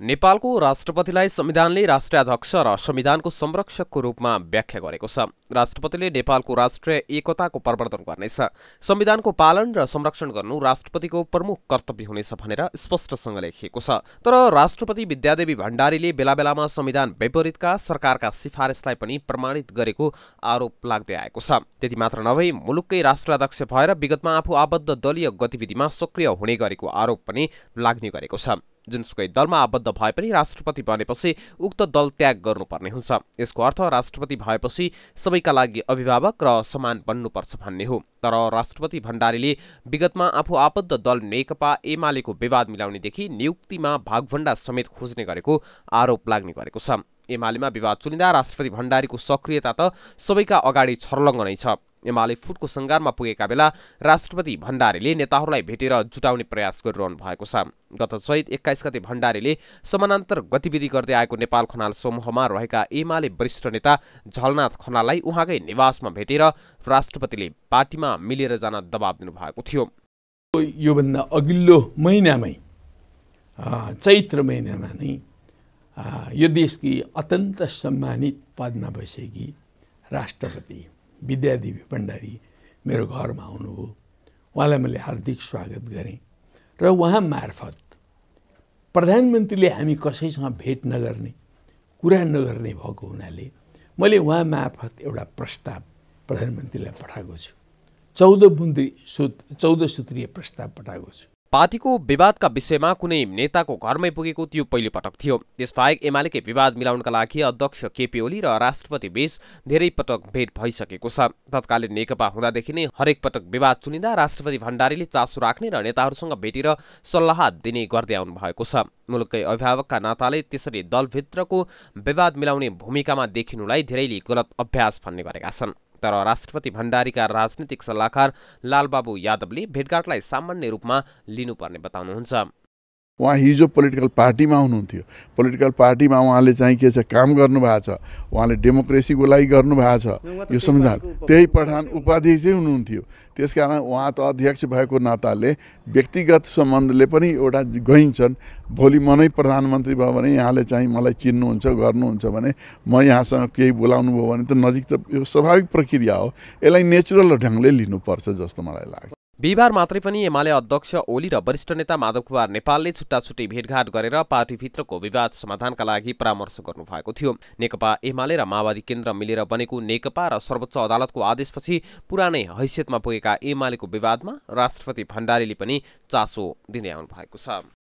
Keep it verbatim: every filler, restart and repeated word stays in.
नेपालको राष्ट्रपतिलाई संविधानले राष्ट्राध्यक्ष र संविधानको संरक्षकको रूपमा व्याख्या गरेको छ। राष्ट्रपतिले नेपालको राष्ट्रिय एकताको प्रवर्धन गर्नेछ, संविधानको पालन र संरक्षण गर्नु राष्ट्रपतिको प्रमुख कर्तव्य हुनेछ भनेर स्पष्टसँग लेखिएको छ। तर राष्ट्रपति विद्यादेवी भण्डारीले बेलाबेलामा संविधान विपरीतका सरकारका सिफारिसलाई पनि प्रमाणित गरेको आरोप लाग्दै आएको छ। त्यति मात्र नभई मुलुककै राष्ट्राध्यक्ष भएर विगतमा आफू आबद्ध दलीय गतिविधिमा सक्रिय हुने गरेको आरोप पनि लाग्ने गरेको छ। जुनसुकै दलमा आबद्ध भए पनि राष्ट्रपति बनेपछि उक्त दल त्याग गर्नुपर्ने हुन्छ। यसको अर्थ राष्ट्रपति भएपछि सबैका लागि अभिभावक र समान बन्नुपर्छ भन्ने हो। तर राष्ट्रपति भण्डारीले विगतमा आफू आबद्ध दल नेकपा एमालेको विवाद मिलाउनेदेखि नियुक्तिमा भागभण्डा समेत खोज्ने गरेको आरोप लाग्ने गरेको छ। एमालेमा विवाद चुलिँदा राष्ट्रपति भण्डारीको सक्रियता त सबैका अगाडि छर्लङ्ग नै छ। एमाले फुटको संगारमा पुगेका बेला राष्ट्रपति भण्डारीले नेताहरूलाई भेटेर जुटाउने प्रयास गरिरहनु भएको छ। गत चैत एक्काइस गते भण्डारीले समानान्तर गतिविधि गर्दै आएको नेपाल खनाल समूहमा रहेका एमाले वरिष्ठ नेता झलनाथ खनाललाई उहाँकै निवासमा भेटेर राष्ट्रपतिले पार्टीमा मिलेर जान दबाब दिनुभएको थियो। योभन्दा अघिल्लो महिनामै चैत्र महिनामा नै यो देशकी अत्यन्त सम्मानित पदमा बसेकी राष्ट्रपति विद्यादेवी भण्डारी मेरो घरमा आउनुभयो। उहाँलाई मैले हार्दिक स्वागत गरेँ र उहाँ मार्फत प्रधानमन्त्रीले हामी कसैसँग भेट नगर्ने कुरा नगर्ने भएको हुनाले मैले उहाँ मार्फत एउटा प्रस्ताव प्रधानमन्त्रीलाई पठाएको छु। चौध बुन्दी सूत्र चौध सूत्रीय प्रस्ताव पठाएको छु। पार्टीको विवादका विषयमा कुनै नेताको घरमै पुगेको त्यो पहिलो पटक थियो। त्यसबाहेक एमालेकै विवाद मिलाउनका लागि अध्यक्ष केपी ओली र राष्ट्रपति बीच धेरै पटक भेट भइसकेको छ। तत्कालीन नेकपा हुँदादेखि नै हरेक पटक विवाद चुनिँदा राष्ट्रपति भण्डारीले चासो राख्ने र नेताहरूसँग भेटेर सल्लाह दिने गर्दै आउनु भएको छ। मुलुककै अभिभावकका नाताले त्यसरी दलभित्रको विवाद मिलाउने भूमिकामा देखिनुलाई धेरैले गलत अभ्यास भन्ने गरेका छन्। तर राष्ट्रपति भण्डारीका राजनीतिक सल्लाहकार लालबाबु यादवले भेटघाटलाई सामान्य रूपमा लिनुपर्ने बताउनुहुन्छ। उहाँ हिजो पोलिटिकल पार्टीमा हुनुहुन्थ्यो। पोलिटिकल पार्टीमा उहाँले चाहिँ के छ काम गर्नुभएको छ, उहाँले डेमोक्रेसीको लागि गर्नुभएको छ। यो संविधान त्यही प्रधान उपाध्यक्षै हुनुहुन्थ्यो। त्यसकारण उहाँ त अध्यक्ष भएको नाताले व्यक्तिगत सम्बन्धले पनि एउटा गइन्छन्। भोलि म नै प्रधानमन्त्री भयो भने यहाँले चाहिँ मलाई चिन्नुहुन्छ गर्नुहुन्छ भने म यहाँसँग केही बोलाउनु भयो भने त नजिक त यो स्वाभाविक प्रक्रिया हो। यसलाई नेचुरल ढङ्गले लिनुपर्छ जस्तो मलाई लाग्छ। बिहिबार मात्रै पनि एमाले अध्यक्ष ओली र वरिष्ठ नेता माधव कुमार नेपालले छुट्टा छुट्टै भेटघाट गरेर पार्टीभित्रको विवाद समाधानका लागि परामर्श गर्नुभएको थियो। नेकपा एमाले र माओवादी केन्द्र मिलेर बनेको नेकपा र सर्वोच्च अदालतको आदेशपछि पुरानै हैसियतमा पुगेका एमालेको विवादमा राष्ट्रपति भण्डारीले पनि चासो दिँदै आउनु भएको छ।